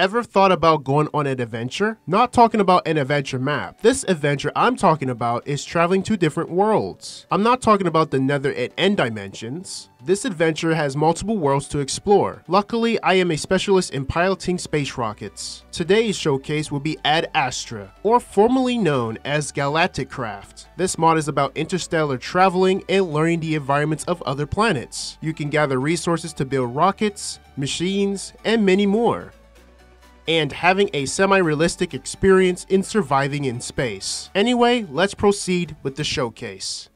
ever thought about going on an adventure? Not talking about an adventure map. This adventure I'm talking about is traveling to different worlds. I'm not talking about the Nether and End dimensions. This adventure has multiple worlds to explore. Luckily, I am a specialist in piloting space rockets. Today's showcase will be Ad Astra, or formerly known as Galacticraft. This mod is about interstellar traveling and learning the environments of other planets. You can gather resources to build rockets, machines, and many more, and having a semi-realistic experience in surviving in space. Anyway, let's proceed with the showcase.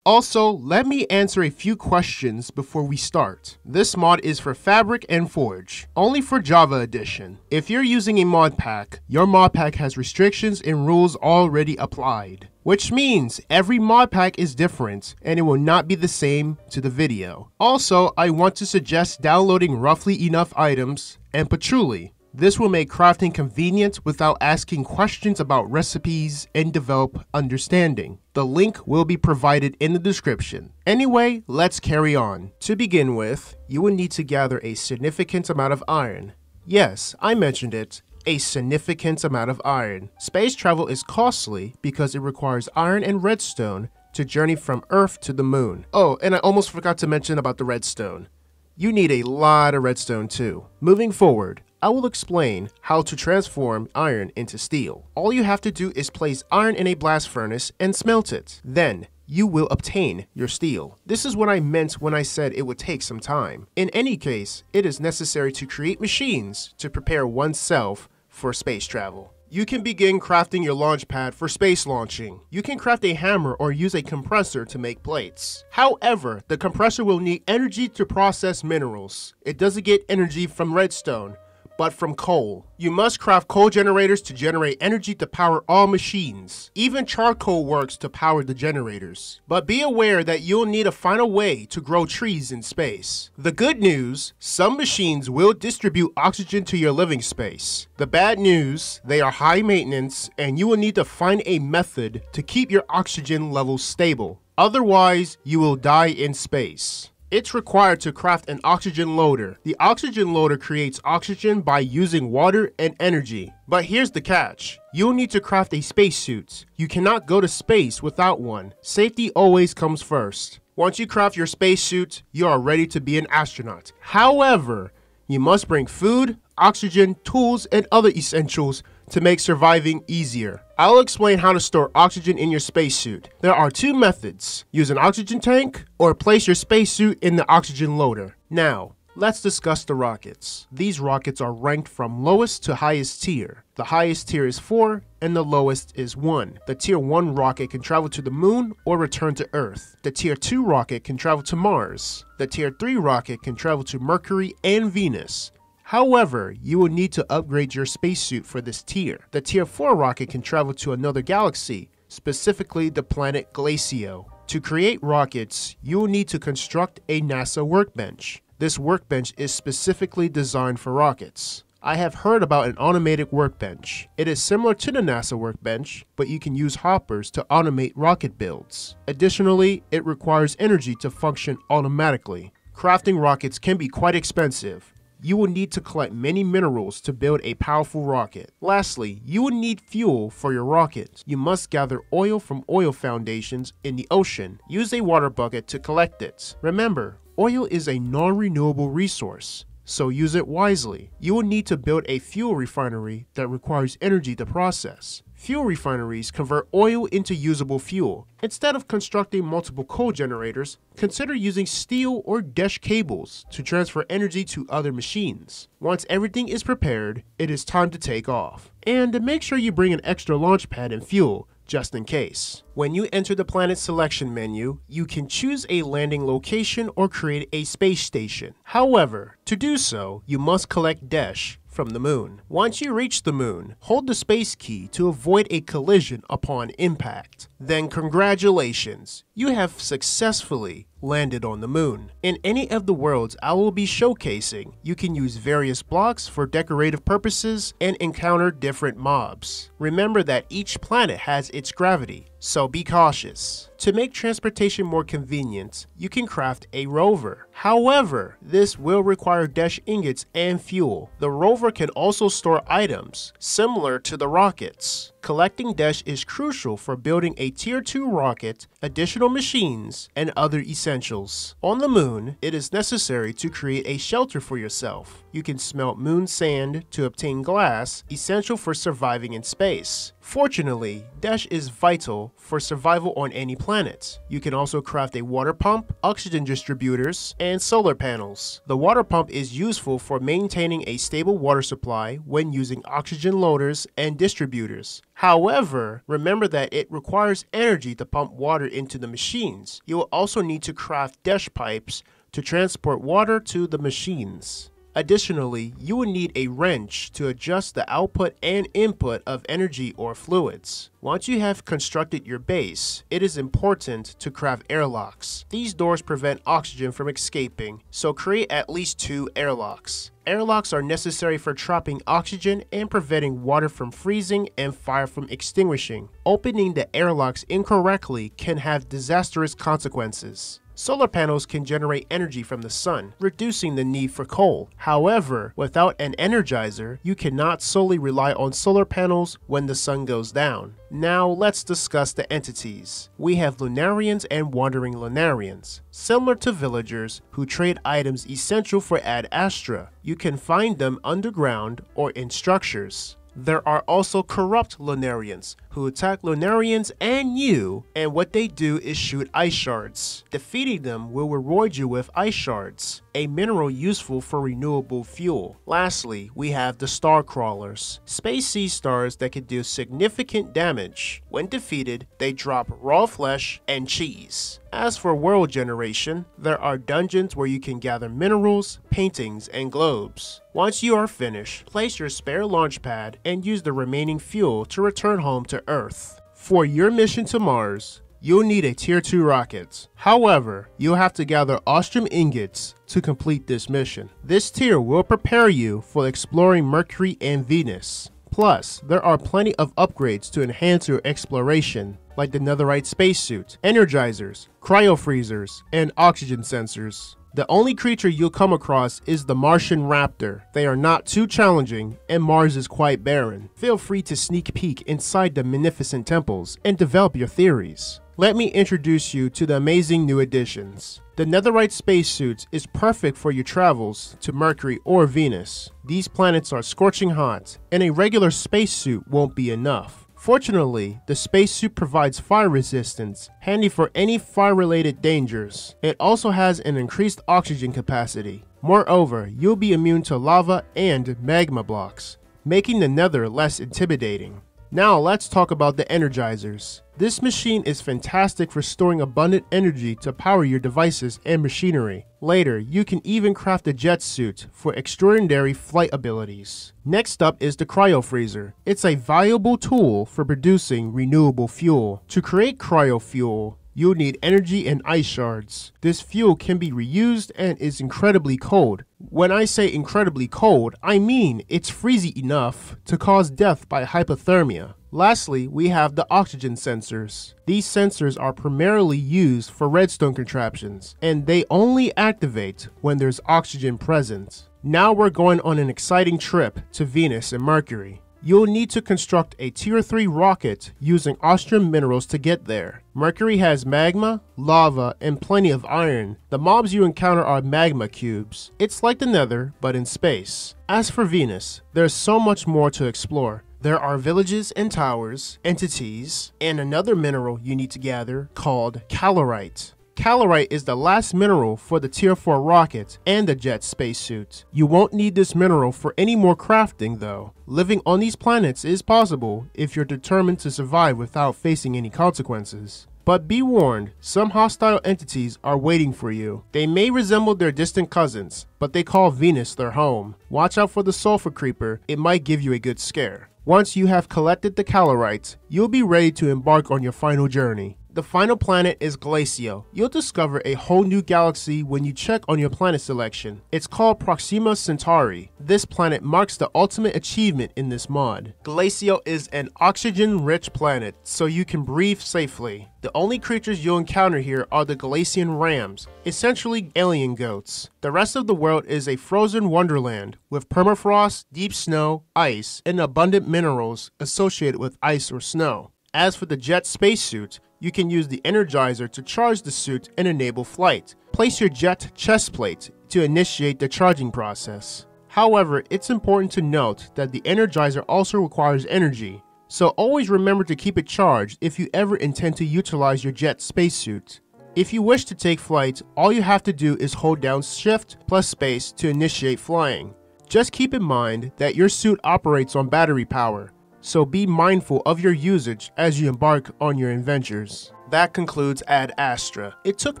Also, let me answer a few questions before we start. This mod is for Fabric and Forge, only for Java edition. If you're using a mod pack, your mod pack has restrictions and rules already applied, which means every mod pack is different and it will not be the same to the video. Also, I want to suggest downloading Roughly Enough Items and Patchouli. This will make crafting convenient without asking questions about recipes and develop understanding. The link will be provided in the description. Anyway, let's carry on. To begin with, you will need to gather a significant amount of iron. Yes, I mentioned it. A significant amount of iron. Space travel is costly because it requires iron and redstone to journey from Earth to the moon. Oh, and I almost forgot to mention about the redstone. You need a lot of redstone too. Moving forward, I will explain how to transform iron into steel. All you have to do is place iron in a blast furnace and smelt it. Then you will obtain your steel. This is what I meant when I said it would take some time. In any case, it is necessary to create machines to prepare oneself for space travel. You can begin crafting your launch pad for space launching. You can craft a hammer or use a compressor to make plates. However, the compressor will need energy to process minerals. It doesn't get energy from redstone, but from coal. You must craft coal generators to generate energy to power all machines. Even charcoal works to power the generators. But be aware that you'll need a final way to grow trees in space. The good news, some machines will distribute oxygen to your living space. The bad news, they are high maintenance and you will need to find a method to keep your oxygen levels stable. Otherwise, you will die in space. It's required to craft an oxygen loader. The oxygen loader creates oxygen by using water and energy. But here's the catch. You'll need to craft a spacesuit. You cannot go to space without one. Safety always comes first. Once you craft your spacesuit, you are ready to be an astronaut. However, you must bring food, oxygen, tools, and other essentials to make surviving easier. I'll explain how to store oxygen in your spacesuit. There are two methods. Use an oxygen tank or place your spacesuit in the oxygen loader. Now, let's discuss the rockets. These rockets are ranked from lowest to highest tier. The highest tier is 4 and the lowest is 1. The tier 1 rocket can travel to the moon or return to Earth. The tier 2 rocket can travel to Mars. The tier 3 rocket can travel to Mercury and Venus. However, you will need to upgrade your spacesuit for this tier. The tier 4 rocket can travel to another galaxy, specifically the planet Glacio. To create rockets, you will need to construct a NASA workbench. This workbench is specifically designed for rockets. I have heard about an automated workbench. It is similar to the NASA workbench, but you can use hoppers to automate rocket builds. Additionally, it requires energy to function automatically. Crafting rockets can be quite expensive. You will need to collect many minerals to build a powerful rocket. Lastly, you will need fuel for your rocket. You must gather oil from oil foundations in the ocean. Use a water bucket to collect it. Remember, oil is a non-renewable resource, so use it wisely. You will need to build a fuel refinery that requires energy to process. Fuel refineries convert oil into usable fuel. Instead of constructing multiple coal generators, consider using steel or Desh cables to transfer energy to other machines. Once everything is prepared, it is time to take off. And make sure you bring an extra launch pad and fuel, just in case. When you enter the planet selection menu, you can choose a landing location or create a space station. However, to do so, you must collect Desh from the moon. Once you reach the moon, hold the space key to avoid a collision upon impact. Then congratulations, you have successfully landed on the moon. In any of the worlds I will be showcasing, you can use various blocks for decorative purposes and encounter different mobs. Remember that each planet has its gravity, so be cautious. To make transportation more convenient, you can craft a rover. However, this will require Desh ingots and fuel. The rover can also store items, similar to the rockets. Collecting Desh is crucial for building a tier 2 rocket, additional machines, and other essentials. On the moon, it is necessary to create a shelter for yourself. You can smelt moon sand to obtain glass, essential for surviving in space. Fortunately, Desh is vital for survival on any planet. You can also craft a water pump, oxygen distributors, and solar panels. The water pump is useful for maintaining a stable water supply when using oxygen loaders and distributors. However, remember that it requires energy to pump water into the machines. You will also need to craft Desh pipes to transport water to the machines. Additionally, you will need a wrench to adjust the output and input of energy or fluids. Once you have constructed your base, it is important to craft airlocks. These doors prevent oxygen from escaping, so create at least 2 airlocks. Airlocks are necessary for trapping oxygen and preventing water from freezing and fire from extinguishing. Opening the airlocks incorrectly can have disastrous consequences. Solar panels can generate energy from the sun, reducing the need for coal. However, without an energizer, you cannot solely rely on solar panels when the sun goes down. Now let's discuss the entities. We have Lunarians and Wandering Lunarians, similar to villagers who trade items essential for Ad Astra. You can find them underground or in structures. There are also corrupt Lunarians, who attack Lunarians and you, and what they do is shoot ice shards. Defeating them will reward you with ice shards, a mineral useful for renewable fuel. Lastly, we have the Star Crawlers, space sea stars that can do significant damage. When defeated, they drop raw flesh and cheese. As for world generation, there are dungeons where you can gather minerals, paintings, and globes. Once you are finished, place your spare launch pad and use the remaining fuel to return home to Earth. For your mission to Mars, you'll need a tier 2 rocket. However, you'll have to gather Ostrum ingots to complete this mission. This tier will prepare you for exploring Mercury and Venus. Plus, there are plenty of upgrades to enhance your exploration, like the Netherite spacesuit, energizers, cryofreezers, and oxygen sensors. The only creature you'll come across is the Martian Raptor. They are not too challenging, and Mars is quite barren. Feel free to sneak peek inside the magnificent temples and develop your theories. Let me introduce you to the amazing new additions. The Netherite spacesuit is perfect for your travels to Mercury or Venus. These planets are scorching hot, and a regular spacesuit won't be enough. Fortunately, the spacesuit provides fire resistance, handy for any fire-related dangers. It also has an increased oxygen capacity. Moreover, you'll be immune to lava and magma blocks, making the Nether less intimidating. Now let's talk about the energizers. This machine is fantastic for storing abundant energy to power your devices and machinery. Later, you can even craft a jet suit for extraordinary flight abilities. Next up is the cryofreezer. It's a valuable tool for producing renewable fuel. To create cryofuel, you'll need energy and ice shards. This fuel can be reused and is incredibly cold. When I say incredibly cold, I mean it's freezing enough to cause death by hypothermia. Lastly, we have the oxygen sensors. These sensors are primarily used for redstone contraptions, and they only activate when there's oxygen present. Now we're going on an exciting trip to Venus and Mercury. You'll need to construct a tier 3 rocket using Ostrum minerals to get there. Mercury has magma, lava, and plenty of iron. The mobs you encounter are magma cubes. It's like the Nether, but in space. As for Venus, there's so much more to explore. There are villages and towers, entities, and another mineral you need to gather called calorite. Calorite is the last mineral for the tier 4 rocket and the jet spacesuit. You won't need this mineral for any more crafting though. Living on these planets is possible if you're determined to survive without facing any consequences. But be warned, some hostile entities are waiting for you. They may resemble their distant cousins, but they call Venus their home. Watch out for the sulfur creeper, it might give you a good scare. Once you have collected the calorite, you'll be ready to embark on your final journey. The final planet is Glacio. You'll discover a whole new galaxy when you check on your planet selection. It's called Proxima Centauri. This planet marks the ultimate achievement in this mod. Glacio is an oxygen-rich planet, so you can breathe safely. The only creatures you'll encounter here are the Glacian Rams, essentially alien goats. The rest of the world is a frozen wonderland with permafrost, deep snow, ice, and abundant minerals associated with ice or snow. As for the jet spacesuit, you can use the energizer to charge the suit and enable flight. Place your jet chest plate to initiate the charging process. However, it's important to note that the energizer also requires energy, so always remember to keep it charged if you ever intend to utilize your jet spacesuit. If you wish to take flight, all you have to do is hold down shift plus space to initiate flying. Just keep in mind that your suit operates on battery power, so be mindful of your usage as you embark on your adventures. That concludes Ad Astra. It took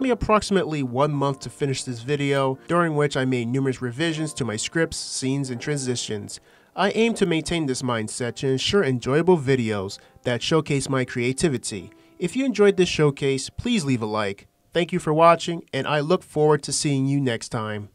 me approximately 1 month to finish this video, during which I made numerous revisions to my scripts, scenes, and transitions. I aim to maintain this mindset to ensure enjoyable videos that showcase my creativity. If you enjoyed this showcase, please leave a like. Thank you for watching, and I look forward to seeing you next time.